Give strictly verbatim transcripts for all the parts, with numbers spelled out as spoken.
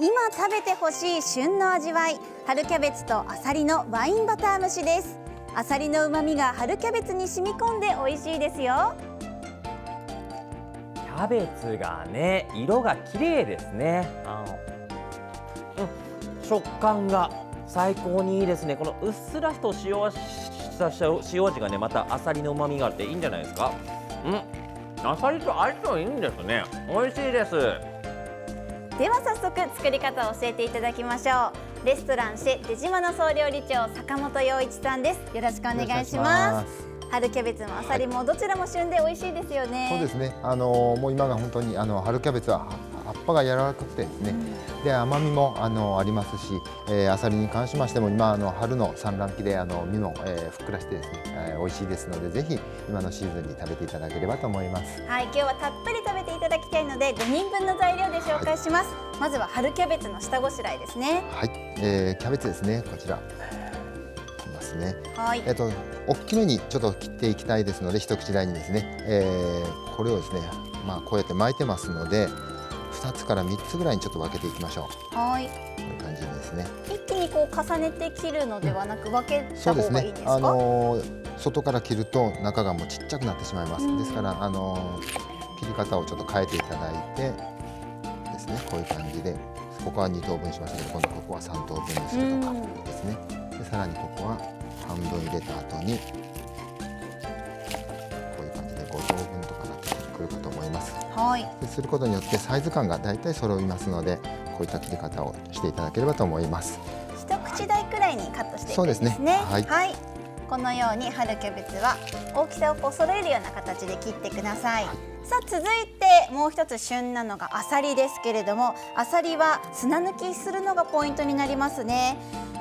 今食べてほしい旬の味わい、春キャベツとあさりのワインバター蒸しです。あさりのうまみが春キャベツに染み込んで美味しいですよ。キャベツがね、色が綺麗ですね。あの、うん、食感が最高にいいですね。このうっすらと塩した塩味がね、またあさりのうまみがあっていいんじゃないですか。うん、あさりと相性いいんですね。美味しいです。では早速作り方を教えていただきましょう。レストランシェ出島の総料理長、坂本陽一さんです。よろしくお願いします。春キャベツもあさりもどちらも旬で美味しいですよね。そうですね。あのもう今が本当にあの春キャベツは葉っぱが柔らかくてですね、うん、で甘みもあのありますし、えー、あさりに関しましても今あの春の産卵期であの身も、えー、ふっくらしてですね、えー、美味しいですので、ぜひ今のシーズンに食べていただければと思います。はい、今日はたっぷり食べていただきたいのでごにんぶんの材料で紹介します。はい、まずは春キャベツの下ごしらえですね。はい、えー、キャベツですね。こちら。ますね。はい。えっと大きめにちょっと切っていきたいですので、一口大にですね。えー、これをですね、まあこうやって巻いてますので。ふたつからみっつぐらいにちょっと分けていきましょう。はい。こんな感じですね。一気にこう重ねて切るのではなく、分けた方がいいんですか？そうですね。あのー、外から切ると中がもうちっちゃくなってしまいます。ですからあのー、切り方をちょっと変えていただいてですね、こういう感じで、ここはにとうぶんにしましたけど、今度ここはさんとうぶんにするとかですね。でさらにここは半分入れた後にこういう感じでごとうぶんとかなってくるかと思います。はい、することによってサイズ感がだいたい揃いますので、こういった切り方をしていただければと思います。一口大くらいにカットしていくんですね。そうですね。はい、はい、このように春キャベツは大きさをこう揃えるような形で切ってください。はい、さあ続いてもう一つ旬なのがあさりですけれども、あさりは砂抜きするのがポイントになりますね。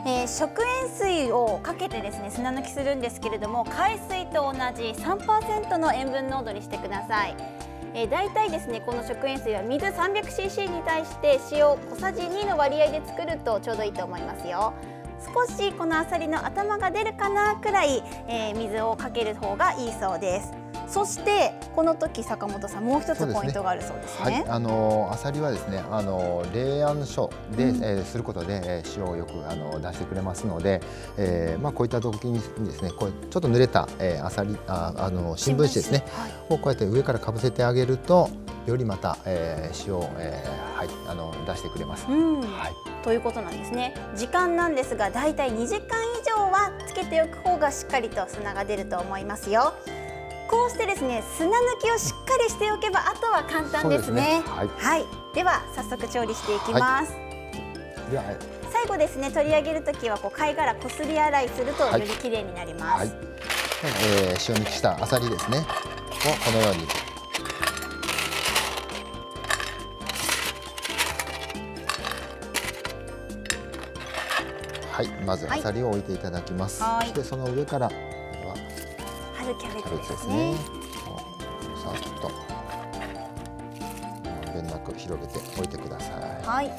えー、食塩水をかけてですね、砂抜きするんですけれども、海水と同じ さんパーセント の塩分濃度にしてください。えー、大体ですね、この食塩水は水 さんびゃくシーシー に対して塩こさじにの割合で作るとちょうどいいと思いますよ。少しこのあさりの頭が出るかなくらい、えー、水をかける方がいいそうです。そしてこの時坂本さん、もう一つポイントがあるそうですね。そうですね。はい、あのー、あさりはですね、あのー、冷暗所で、うん、えー、することで塩をよくあのー、出してくれますので、えー、まあこういった時にですね、こうちょっと濡れた、えー、あさりああのー、新聞紙ですね、はい、をこうやって上からかぶせてあげると、よりまた、えー、塩を、えー、はい、あの出してくれます。うん、はい、ということなんですね。時間なんですが、だいたいにじかんいじょうはつけておく方がしっかりと砂が出ると思いますよ。こうしてですね、砂抜きをしっかりしておけばあとは簡単ですね。はい、はい、では早速調理していきます。はいはい、最後ですね、取り上げるときはこう貝殻こすり洗いするとより綺麗になります。はいはい、えー、塩抜きしたあさりですね。をこのように。はい、まずあさりを置いていただきます。はい、そしてその上からこれは春キャベツですね。さっとまんべんなく広げておいてください。はい、は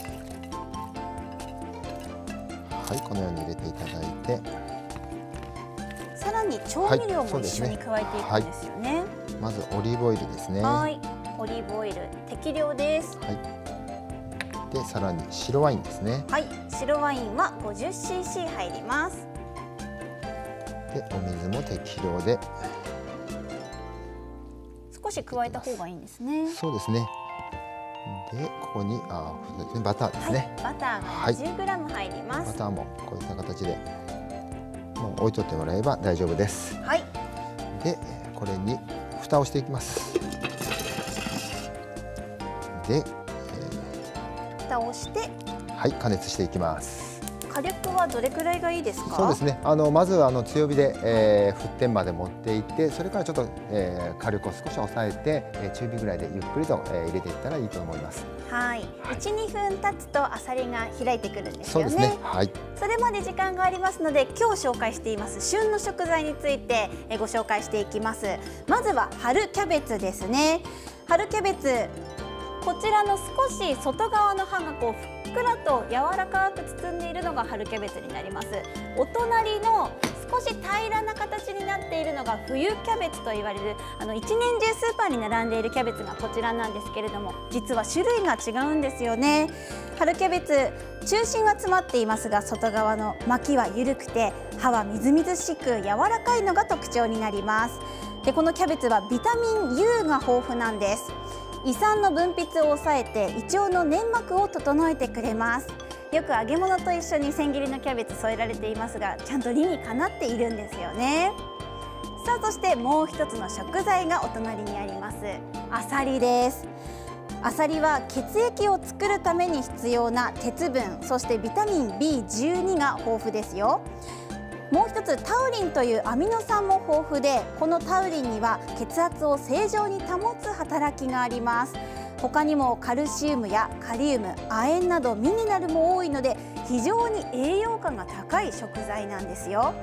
い、このように入れていただいて、さらに調味料も一緒に加えていくんですよね。はい、そうですね。はい、まずオリーブオイルですね。はい、オリーブオイル適量です。はい。でさらに白ワインですね。はい、白ワインは ごじゅっシーシー 入ります。でお水も適量で。少し加えた方がいいんですね。そうですね。でここにあバターですね。はい、バターが じゅうグラム 入ります、はい。バターもこういった形でもう置いとってもらえば大丈夫です。はい。でこれに蓋をしていきます。で。蓋をして、はい、加熱していきます。火力はどれくらいがいいですか？そうですね。あのまずあの強火で、えー、沸点まで持っていって、それからちょっと、えー、火力を少し抑えて、えー、中火ぐらいでゆっくりと、えー、入れていったらいいと思います。はい。いち、にふん経つとあさりが開いてくるんですよね。そうですね。はい。それまで時間がありますので、今日紹介しています旬の食材について、えー、ご紹介していきます。まずは春キャベツですね。春キャベツ。こちらの少し外側の葉がこうふっくらと柔らかく包んでいるのが春キャベツになります。お隣の少し平らな形になっているのが冬キャベツと言われる、あの一年中スーパーに並んでいるキャベツがこちらなんですけれども、実は種類が違うんですよね。春キャベツ、中心は詰まっていますが外側の巻きは緩くて葉はみずみずしく柔らかいのが特徴になります。でこのキャベツはビタミン ユー が豊富なんです。胃酸の分泌を抑えて胃腸の粘膜を整えてくれます。よく揚げ物と一緒に千切りのキャベツ添えられていますが、ちゃんと理にかなっているんですよね。さあそしてもう一つの食材がお隣にあります。アサリです。アサリは血液を作るために必要な鉄分、そしてビタミン ビーじゅうに が豊富ですよ。もう一つタウリンというアミノ酸も豊富で、このタウリンには血圧を正常に保つ働きがあります。他にもカルシウムやカリウム、亜鉛などミネラルも多いので非常に栄養価が高い食材なんですよ。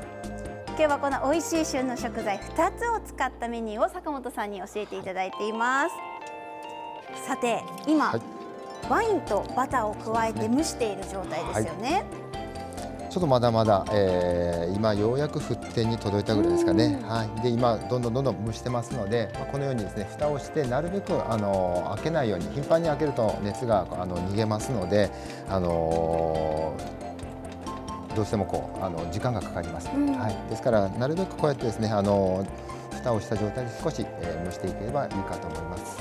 今日はこの美味しい旬の食材ふたつを使ったメニューを坂本さんに教えていただいています。さて今、はい、ワインとバターを加えて蒸している状態ですよね、はい、ちょっとまだまだ、えー、今ようやく沸点に届いたぐらいですかね、はい、で今どんどんどんどん蒸してますので、このようにですね蓋をしてなるべくあの開けないように、頻繁に開けると熱があの逃げますので、あのーどうしてもこうあの時間がかかります、うん、はい、ですからなるべくこうやってですねあの蓋をした状態で少し、えー、蒸していければいいかと思います。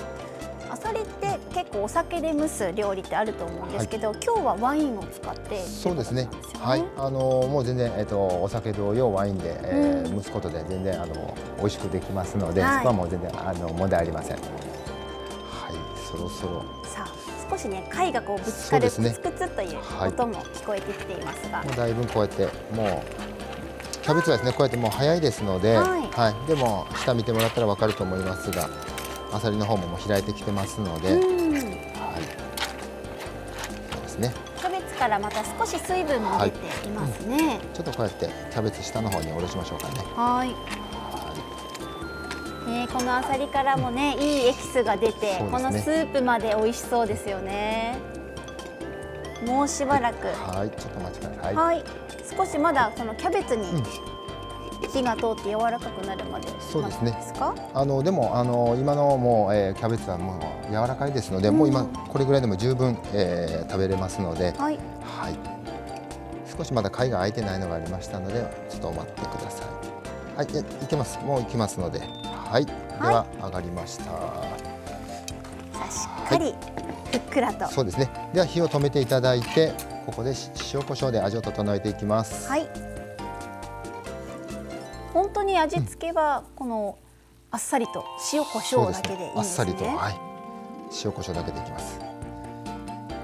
アサリって結構お酒で蒸す料理ってあると思うんですけど、はい、今日はワインを使ってそうですね、はい、あのもう全然、えー、とお酒同様ワインで、えーうん、蒸すことで全然あの美味しくできますので、はい、そこはもう全然あの問題ありません。はい、そろそろさあ少しね、貝がこうぶつかる、ね、クツクツという音も聞こえてきていますが、はい、もうだいぶこうやってもうキャベツはですねこうやってもう早いですので、はいはい、でも下見てもらったらわかると思いますが、アサリの方ももう開いてきてますので、はい、そうですね。キャベツからまた少し水分も出ていますね、はい、うん、ちょっとこうやってキャベツ下の方に下ろしましょうかね。はい。ね、このあさりからもね、いいエキスが出て、ね、このスープまで美味しそうですよね。もうしばらく。はい、はい、ちょっと待ってください。はい、少しまだそのキャベツに火が通って柔らかくなるまで。そうですね。あのでもあの今のもう、えー、キャベツはもう柔らかいですので、うん、もう今これぐらいでも十分、えー、食べれますので、はい、はい。少しまだ貝が開いてないのがありましたので、ちょっと待ってください。はい、いけます。もういきますので。はい、では上がりました。しっかりふっくらと。そうですね。では火を止めていただいて、ここで塩コショウで味を整えていきます。はい。本当に味付けはこのあっさりと塩コショウだけでいいですね。あっさりと、はい。塩コショウだけでいきます。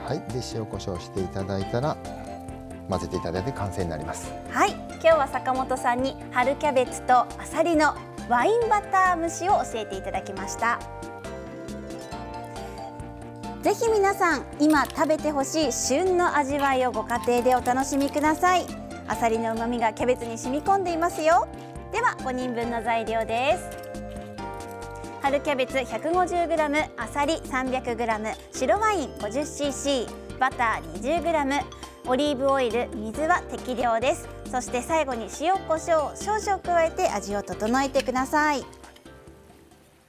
はい、で塩コショウしていただいたら混ぜていただいて完成になります。はい、今日は坂本さんに春キャベツとあさりのワインバター蒸しを教えていただきました。ぜひ皆さん今食べてほしい旬の味わいをご家庭でお楽しみください。あさりの旨味がキャベツに染み込んでいますよ。ではごにんぶんの材料です。春キャベツ ひゃくごじゅうグラム、 あさり さんびゃくグラム、 白ワイン ごじゅっシーシー、 バター にじゅうグラム、 オリーブオイル、水は適量です。そして最後に塩コショウ少々加えて味を整えてください。